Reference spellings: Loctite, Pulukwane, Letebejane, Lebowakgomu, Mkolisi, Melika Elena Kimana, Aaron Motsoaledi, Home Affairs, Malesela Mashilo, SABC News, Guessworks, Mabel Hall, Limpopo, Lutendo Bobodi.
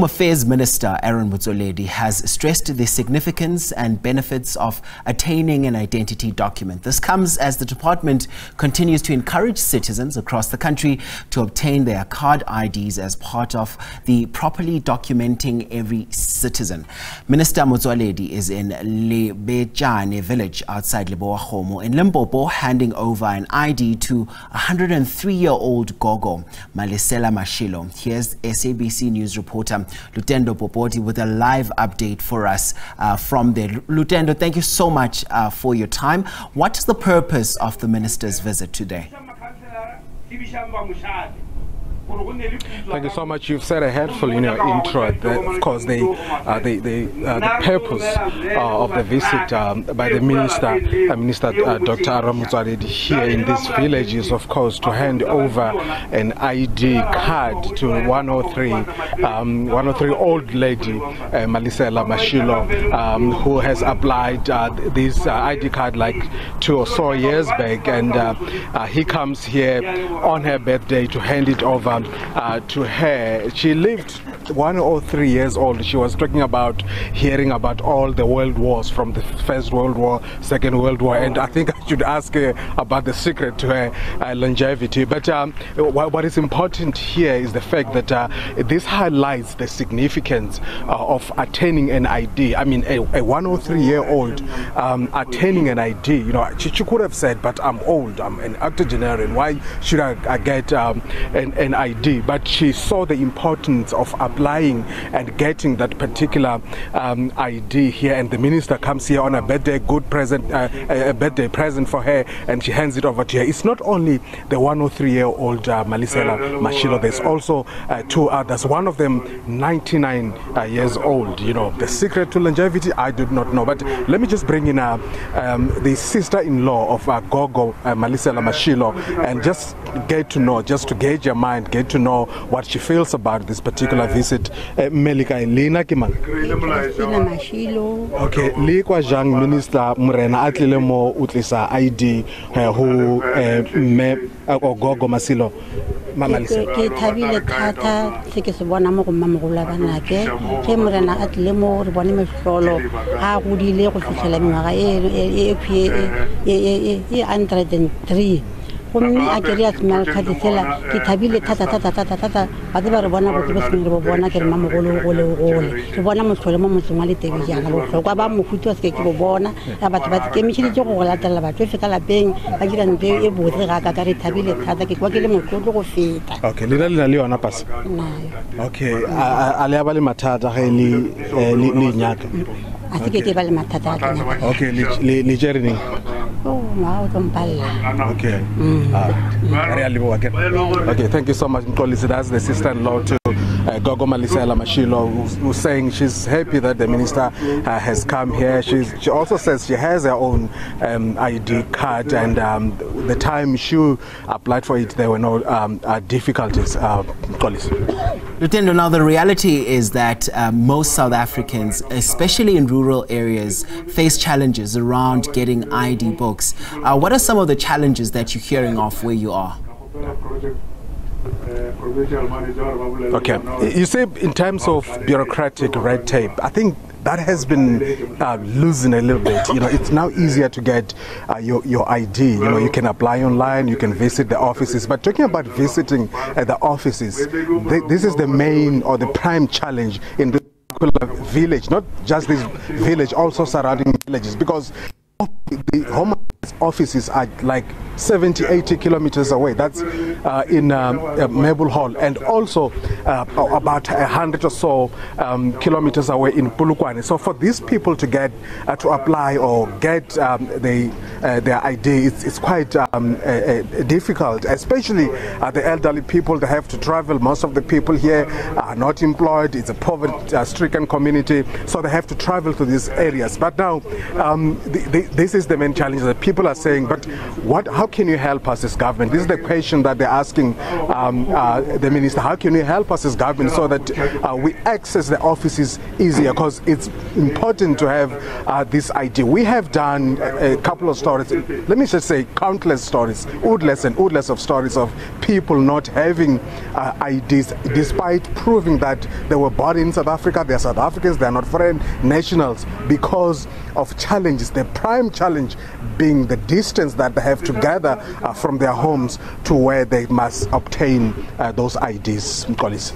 Home Affairs Minister Aaron Motsoaledi has stressed the significance and benefits of attaining an identity document. This comes as the department continues to encourage citizens across the country to obtain their card IDs as part of the properly documenting every citizen. Minister Motsoaledi is in Letebejane village outside Lebowakgomu in Limpopo, handing over an ID to 103-year-old gogo Malesela Mashilo. Here's SABC News reporter Lutendo Bobodi with a live update for us from there. Lutendo, thank you so much for your time. What is the purpose of the minister's visit today? Thank you so much. You've said a handful in your intro. Of course, the purpose of the visit by the Minister Dr. Aaron Motsoaledi here in this village is, of course, to hand over an ID card to 103-year-old lady, Malesela Mashilo, who has applied this ID card like 2 or so years back, and he comes here on her birthday to hand it over to her. She lived 103 years old. She was talking about hearing about all the world wars, from the First World War, Second World War, and I think I should ask her about the secret to her longevity. But what is important here is the fact that this highlights the significance of attaining an ID. I mean, a 103-year-old attaining an ID. You know, she could have said, "But I'm old. I'm an octogenarian. Why should I get an ID?" But she saw the importance of applying and getting that particular ID here, and the minister comes here on a birthday present for her, and she hands it over to her. It's not only the 103-year-old Malesela Mashilo. There's also 2 others, one of them 99 years old. You know, the secret to longevity, I did not know. But let me just bring in the sister-in-law of gogo Malesela Mashilo, and just get to know, just to gauge your mind, to know what she feels about this particular visit. Melika Elena Kimana. Okay, Likwa Jang Minister Murena atlile mo utlisa ID who me ogogo Masilo. Ke thabile thata se ke se bona mo go mmamogolo banake ke Murena atlile mo re bone mehlolo a go dile go fitlhela mengwaga e 103. Okay, thank you so much, Mkolisi. That's the sister-in-law to gogo Malesela Mashilo, who's saying she's happy that the minister has come here. She also says she has her own ID card, and the time she applied for it, there were no difficulties. Lutendo, now the reality is that most South Africans, especially in rural areas, face challenges around getting ID books. What are some of the challenges that you're hearing of where you are? Okay, you see, in terms of bureaucratic red tape, I think that has been losing a little bit. You know, it's now easier to get your ID. You know, you can apply online, you can visit the offices. But talking about visiting the offices, this is the main or the prime challenge in this village, not just this village, also surrounding villages, because the home offices are like 70-80 kilometers away. That's in Mabel Hall, and also about 100 or so kilometers away in Pulukwane. So for these people to get to apply or get their ID, it's quite difficult, especially the elderly people that have to travel. Most of the people here are not employed. It's a poverty-stricken community, so they have to travel to these areas. But now this is the main challenge that people are saying. But how can you help us as government? This is the question that they're asking the minister. How can you help us as government so that we access the offices easier? Because it's important to have this idea. We have done a couple of stories. Let me just say countless stories, woodless and woodless of stories of people not having IDs despite proof proving that they were born in South Africa, they are South Africans, they are not foreign nationals, because of challenges, the prime challenge being the distance that they have to gather from their homes to where they must obtain those IDs.